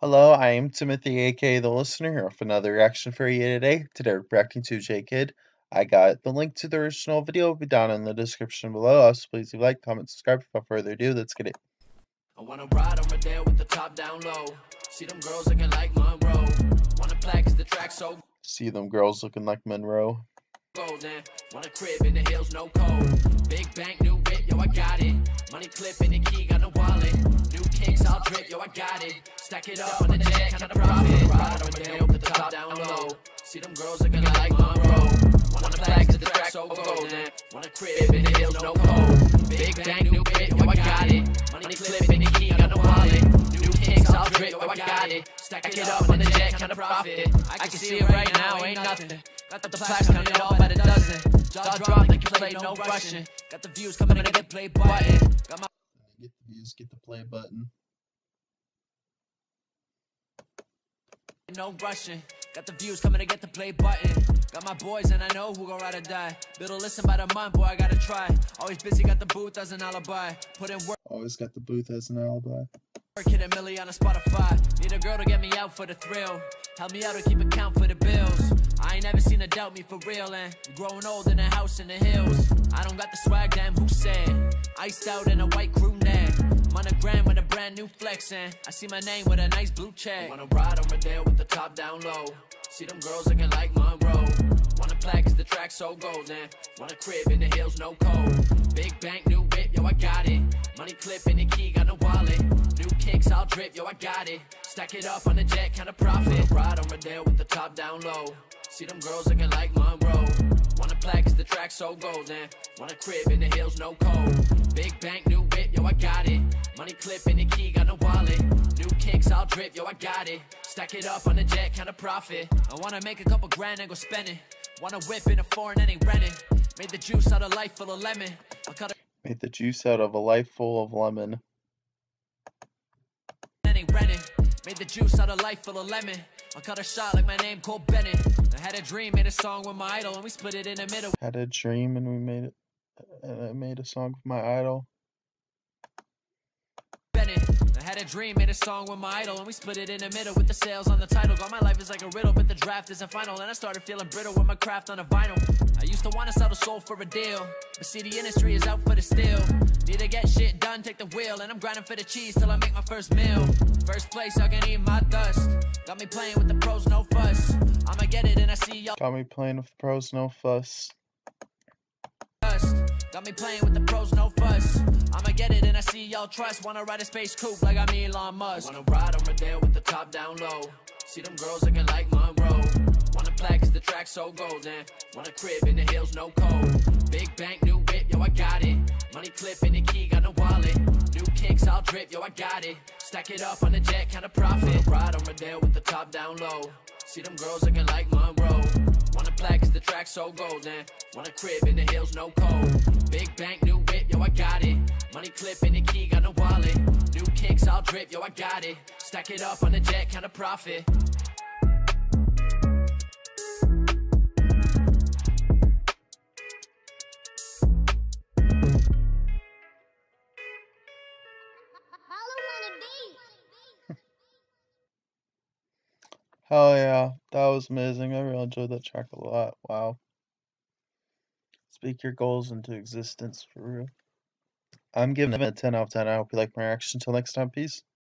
Hello, I am Timothy, aka The Listener, here with another reaction for you today. Today we're reacting to Jae Kidd. I got the link to the original video will be down in the description below. Also, please leave a like, comment, subscribe. Without further ado, let's get it. I wanna ride over there with the top down low. See them girls looking like Monroe. Wanna play 'cause the track so. See them girls looking like Monroe. Golden, want a crib in the hills, no cold. Big bank, new whip, yo, I got it. Money clip in the key, got no wallet. New kicks, I'll drip, yo, I got it. Stack it up on the deck, kind of profit. Ride over there with the top down low. See them girls looking like Monroe. Wanna flags to the track, so golden. Want a crib in the hills, no cold. Big bank, new whip, yo, I got it. Money clip in the key, got no wallet. New kicks, I'll drip, yo, I got it. Stack it up on the deck, kind of profit. I can see it right now, ain't nothing. Got the plaques on it all by the dozen. Jaw drop like you play, no rushing. Got the views coming in, get play button. Got my get the views, get the play button. No rushing. Got the views coming to get the play button. Got my boys and I know who gon' ride or die. Biddle listen by the month, boy, I gotta try. Always busy, got the booth as an alibi. Put in work. Always got the booth as an alibi. Working a million on a Spotify. Need a girl to get me out for the thrill. Help me out to keep account for the bills. I ain't never seen her doubt me for real, and growing old in a house in the hills. I don't got the swag, damn, who said? Iced out in a white crew neck. Monogram with a brand new flex, and I see my name with a nice blue check. Wanna ride over there with the top down low. See them girls looking like Monroe. Wanna play 'cause the track so golden. Wanna crib in the hills, no cold. Big bank, new whip, yo, I got it. Money clip in the key, got no wallet. New kicks, I'll drip, yo, I got it. Stack it up on the jet, kind of profit. Ride over there with the top down low. See them girls looking like Monroe. Wanna play 'cause the track so golden. Wanna crib in the hills, no cold. Big bank, new whip, yo, I got it. Money clip in the key, got no wallet. New kicks, I'll drip, yo, I got it. Stack it up on the jet, kind of profit. I wanna make a couple grand and go spend it. Wanna whip in a foreign and ain't renting. Made the juice out of life full of lemon. Made the juice out of a life full of lemon. And ain't renting. Made the juice out of life full of lemon. I cut a shot like my name, Cole Bennett. I had a dream, made a song with my idol, and we split it in the middle. Had a dream and we made it, and I made a song with my idol. Bennett. I had a dream, made a song with my idol, and we split it in the middle with the sales on the title. All my life is like a riddle, but the draft isn't final, and I started feeling brittle with my craft on a vinyl. I used to want to sell the soul for a deal, but see the industry is out for the steal. Need to get shit done, take the wheel, and I'm grinding for the cheese till I make my first meal. First place, I can eat my dust. Got me playing with the pros, no fuss. I'ma get it and I see y'all. Got me playing with the pros, no fuss. Got me playing with the pros, no fuss. I'ma get it and I see y'all trust. Wanna ride a space coupe like I'm Elon Musk. Wanna ride over there with the top down low. See them girls looking like Monroe. Wanna play 'cause the track so golden. Wanna crib in the hills, no cold. Big bank, new whip, yo, I got it. Money clip in the key, got no wallet. New kicks, I'll drip, yo, I got it. Stack it up on the jet, kind of profit. Ride over there with the top down low. See them girls looking like Monroe. Wanna play 'cause the track so golden. Wanna crib in the hills, no cold. Big bank, new whip, yo, I got it. Money clip in the key, got no wallet. New kicks, I'll drip, yo, I got it. Stack it up on the jet, kind of profit. Hell yeah, that was amazing. I really enjoyed that track a lot. Wow. Speak your goals into existence for real. I'm giving it a 10 out of 10. I hope you like my reaction. Until next time, peace.